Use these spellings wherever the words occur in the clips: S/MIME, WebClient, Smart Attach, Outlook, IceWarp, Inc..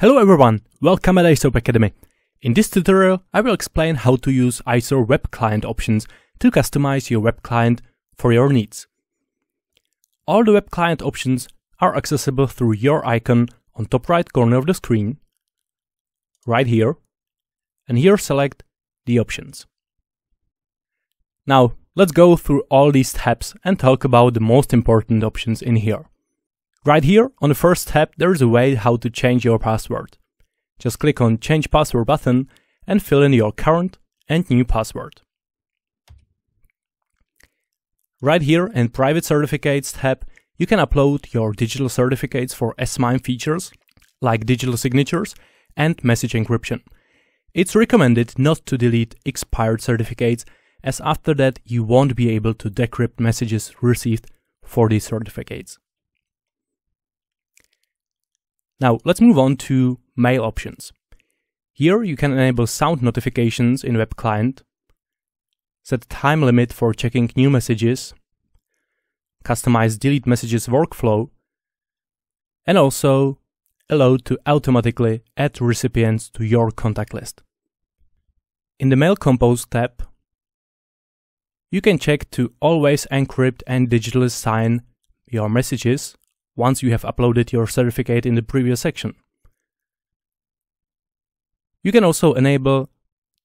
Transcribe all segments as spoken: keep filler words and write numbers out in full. Hello everyone, welcome at IceWarp Academy. In this tutorial, I will explain how to use IceWarp web client options to customize your web client for your needs. All the web client options are accessible through your icon on top right corner of the screen, right here, and here select the options. Now, let's go through all these tabs and talk about the most important options in here. Right here, on the first tab, there is a way how to change your password. Just click on Change Password button and fill in your current and new password. Right here in Private Certificates tab, you can upload your digital certificates for S/MIME features, like digital signatures and message encryption. It's recommended not to delete expired certificates, as after that you won't be able to decrypt messages received for these certificates. Now let's move on to mail options. Here you can enable sound notifications in web client, set a time limit for checking new messages, customize delete messages workflow, and also allow to automatically add recipients to your contact list. In the Mail Compose tab, you can check to always encrypt and digitally sign your messages once you have uploaded your certificate in the previous section. You can also enable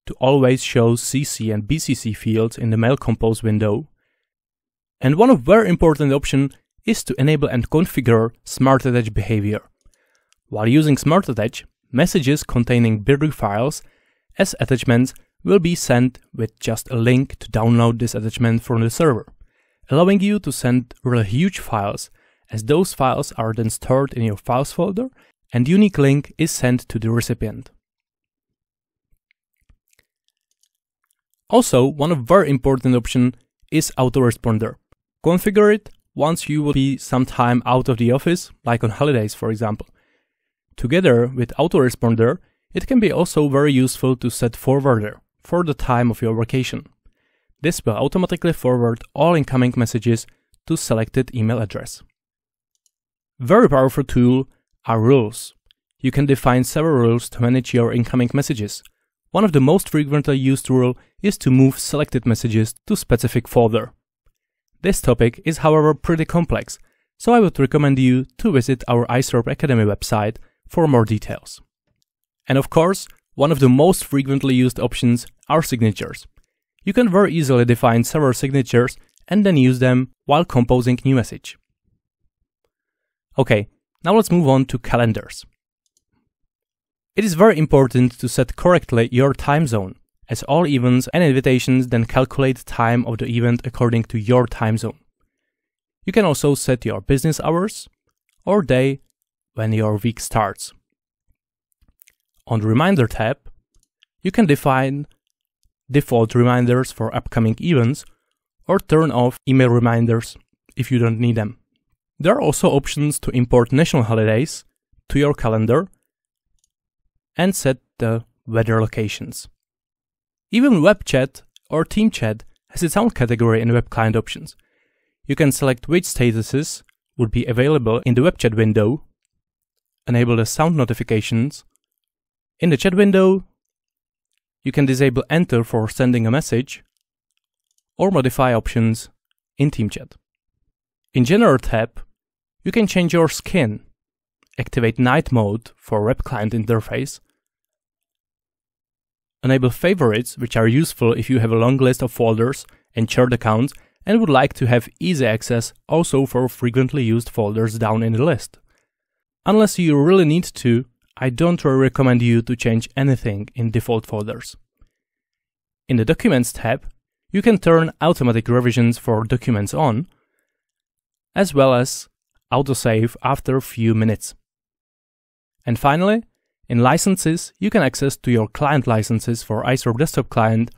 to always show C C and B C C fields in the Mail Compose window. And one of very important options is to enable and configure Smart Attach behavior. While using Smart Attach, messages containing B I R D files as attachments will be sent with just a link to download this attachment from the server, allowing you to send really huge files, as those files are then stored in your files folder and unique link is sent to the recipient. Also, one of very important option is autoresponder. Configure it once you will be sometime out of the office, like on holidays for example. Together with autoresponder, it can be also very useful to set forwarder for the time of your vacation. This will automatically forward all incoming messages to selected email address. Very powerful tool are rules. You can define several rules to manage your incoming messages. One of the most frequently used rule is to move selected messages to specific folder. This topic is however pretty complex, so I would recommend you to visit our IceWarp Academy website for more details. And of course, one of the most frequently used options are signatures. You can very easily define several signatures and then use them while composing new message. Okay, now let's move on to calendars. It is very important to set correctly your time zone, as all events and invitations then calculate the time of the event according to your time zone. You can also set your business hours or day when your week starts. On the Reminder tab, you can define default reminders for upcoming events or turn off email reminders if you don't need them. There are also options to import national holidays to your calendar and set the weather locations. Even web chat or team chat has its own category in web client options. You can select which statuses would be available in the web chat window, enable the sound notifications. In the chat window, you can disable enter for sending a message or modify options in team chat. In General tab, you can change your skin, activate night mode for web client interface, enable favorites, which are useful if you have a long list of folders and shared accounts and would like to have easy access also for frequently used folders down in the list. Unless you really need to, I don't really recommend you to change anything in default folders. In the Documents tab, you can turn automatic revisions for documents on, as well as autosave after a few minutes. And finally, in Licenses, you can access to your client licenses for IceWarp Desktop Client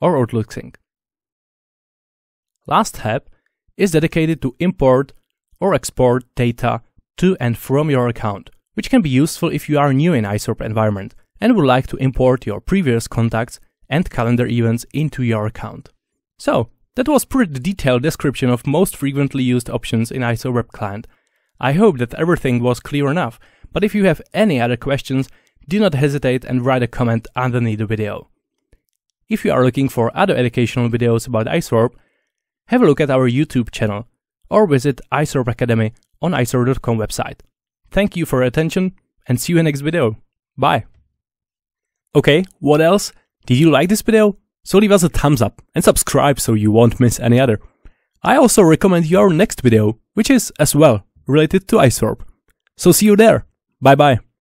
or Outlook Sync. Last tab is dedicated to import or export data to and from your account, which can be useful if you are new in IceWarp environment and would like to import your previous contacts and calendar events into your account. So, That was pretty detailed description of most frequently used options in I S O WebClient. I hope that everything was clear enough, but if you have any other questions, do not hesitate and write a comment underneath the video. If you are looking for other educational videos about IceWarp, have a look at our YouTube channel or visit IceWarp Academy on icewarp dot com website. Thank you for your attention and see you in the next video. Bye! Okay, what else? Did you like this video? So leave us a thumbs up and subscribe so you won't miss any other. I also recommend your next video, which is as well related to IceWarp. So see you there. Bye bye.